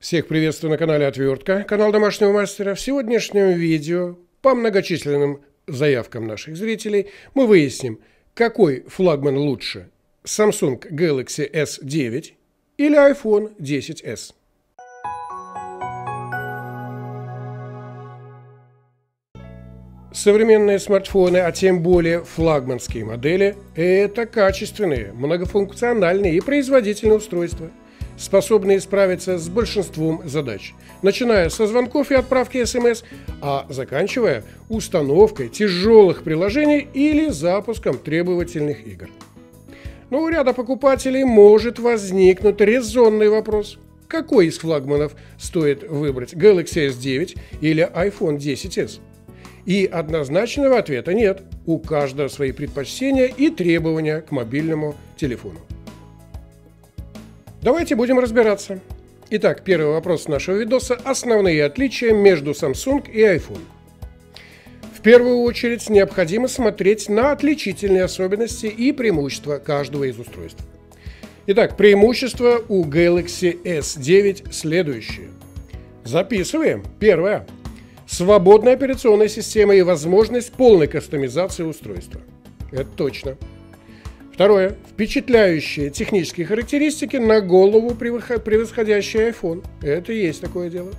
Всех приветствую на канале Отвертка, канал домашнего мастера. В сегодняшнем видео по многочисленным заявкам наших зрителей мы выясним, какой флагман лучше – Samsung Galaxy S9 или iPhone XS. Современные смартфоны, а тем более флагманские модели – это качественные, многофункциональные и производительные устройства, способные справиться с большинством задач, начиная со звонков и отправки СМС, а заканчивая установкой тяжелых приложений или запуском требовательных игр. Но у ряда покупателей может возникнуть резонный вопрос: какой из флагманов стоит выбрать – Galaxy S9 или iPhone XS? И однозначного ответа нет, у каждого свои предпочтения и требования к мобильному телефону. Давайте будем разбираться. Итак, первый вопрос нашего видоса – основные отличия между Samsung и iPhone. В первую очередь необходимо смотреть на отличительные особенности и преимущества каждого из устройств. Итак, преимущества у Galaxy S9 следующие. Записываем. Первое. Свободная операционная система и возможность полной кастомизации устройства. Это точно. Второе. Впечатляющие технические характеристики, на голову превосходящие iPhone. Это и есть такое дело.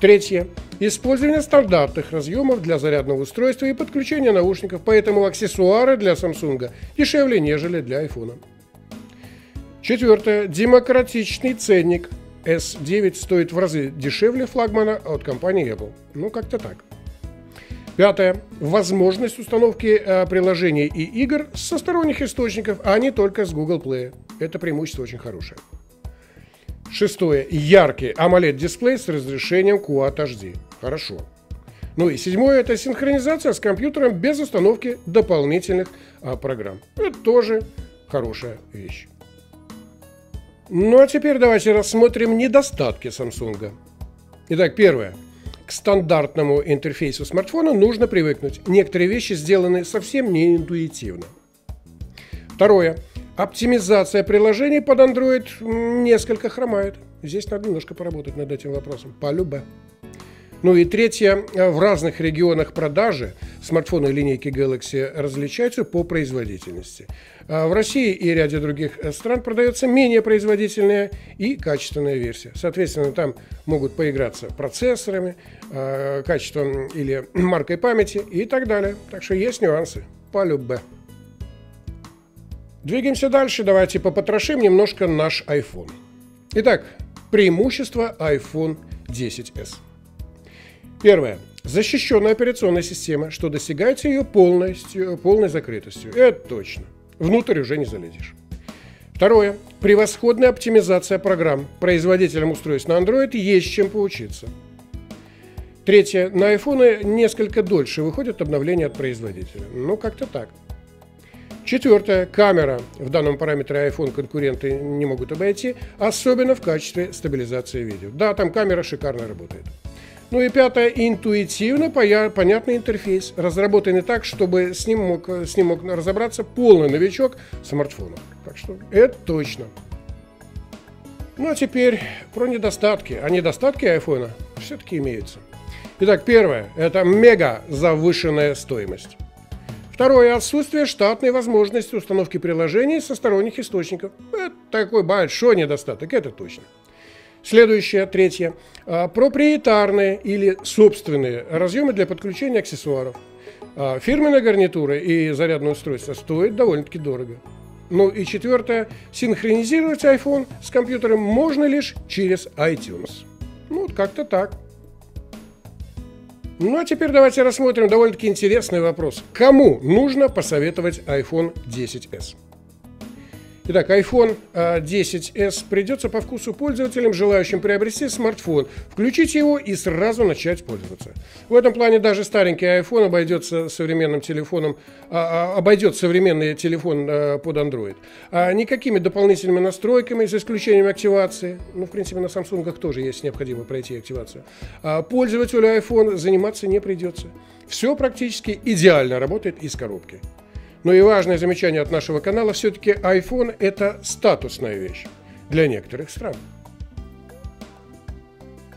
Третье. Использование стандартных разъемов для зарядного устройства и подключения наушников, поэтому аксессуары для Samsung дешевле, нежели для iPhone. Четвертое. Демократичный ценник. S9 стоит в разы дешевле флагмана от компании Apple. Ну, как-то так. Пятое. Возможность установки приложений и игр со сторонних источников, а не только с Google Play. Это преимущество очень хорошее. Шестое. Яркий AMOLED-дисплей с разрешением Quad HD. Хорошо. Ну и седьмое. Это синхронизация с компьютером без установки дополнительных программ. Это тоже хорошая вещь. Ну а теперь давайте рассмотрим недостатки Samsung. Итак, первое. К стандартному интерфейсу смартфона нужно привыкнуть. Некоторые вещи сделаны совсем не интуитивно. Второе. Оптимизация приложений под Android несколько хромает. Здесь надо немножко поработать над этим вопросом. Полюбе. Ну и третье. В разных регионах продажи смартфоны линейки Galaxy различаются по производительности. В России и ряде других стран продается менее производительная и качественная версия. Соответственно, там могут поиграться процессорами, качеством или маркой памяти и так далее. Так что есть нюансы. Полюбе. Двигаемся дальше. Давайте попотрошим немножко наш iPhone. Итак, преимущество iPhone XS. Первое. Защищенная операционная система, что достигается ее полной закрытостью. Это точно. Внутрь уже не залезешь. Второе. Превосходная оптимизация программ. Производителям устройств на Android есть чем поучиться. Третье. На iPhone несколько дольше выходят обновления от производителя. Ну, как-то так. Четвертое. Камера. В данном параметре iPhone конкуренты не могут обойти, особенно в качестве стабилизации видео. Да, там камера шикарно работает. Ну и пятое. Интуитивно понятный интерфейс, разработанный так, чтобы с ним мог разобраться полный новичок смартфона. Так что это точно. Ну а теперь про недостатки. А недостатки iPhone все-таки имеются. Итак, первое. Это мега завышенная стоимость. Второе. Отсутствие штатной возможности установки приложений со сторонних источников. Это такой большой недостаток, это точно. Следующее, третье. Проприетарные или собственные разъемы для подключения аксессуаров. Фирменная гарнитура и зарядное устройство стоят довольно-таки дорого. Ну и четвертое. Синхронизировать iPhone с компьютером можно лишь через iTunes. Ну, вот как-то так. Ну а теперь давайте рассмотрим довольно-таки интересный вопрос. Кому нужно посоветовать iPhone XS? Итак, iPhone XS придется по вкусу пользователям, желающим приобрести смартфон, включить его и сразу начать пользоваться. В этом плане даже старенький iPhone обойдет современный телефон под Android. Никакими дополнительными настройками, за исключением активации, ну, в принципе, на Samsung тоже есть необходимо пройти активацию, пользователю iPhone заниматься не придется. Все практически идеально работает из коробки. Ну и важное замечание от нашего канала. Все-таки iPhone – это статусная вещь для некоторых стран.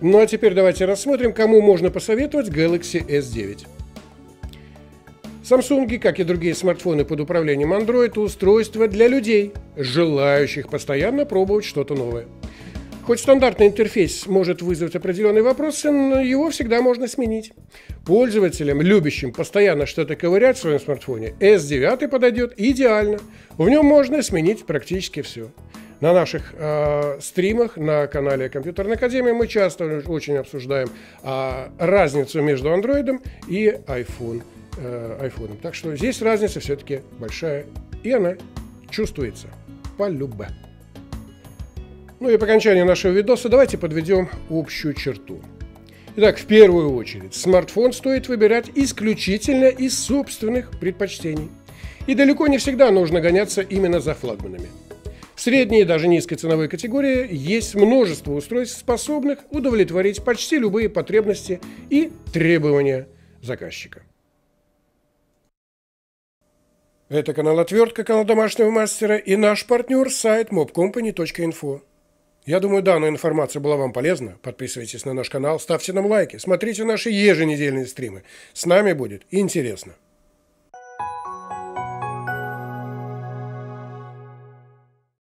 Ну а теперь давайте рассмотрим, кому можно посоветовать Galaxy S9. Samsung, как и другие смартфоны под управлением Android, устройство для людей, желающих постоянно пробовать что-то новое. Хоть стандартный интерфейс может вызвать определенные вопросы, но его всегда можно сменить. Пользователям, любящим постоянно что-то ковырять в своем смартфоне, S9 подойдет идеально. В нем можно сменить практически все. На наших стримах на канале Компьютерная Академия мы часто очень обсуждаем разницу между Android и iPhone. Так что здесь разница все-таки большая, и она чувствуется по-любому. Ну и по окончании нашего видоса давайте подведем общую черту. Итак, в первую очередь, смартфон стоит выбирать исключительно из собственных предпочтений. И далеко не всегда нужно гоняться именно за флагманами. В средней и даже низкой ценовой категории есть множество устройств, способных удовлетворить почти любые потребности и требования заказчика. Это канал «Отвертка», канал домашнего мастера и наш партнер сайт MobCompany.info. Я думаю, данная информация была вам полезна. Подписывайтесь на наш канал, ставьте нам лайки, смотрите наши еженедельные стримы. С нами будет интересно.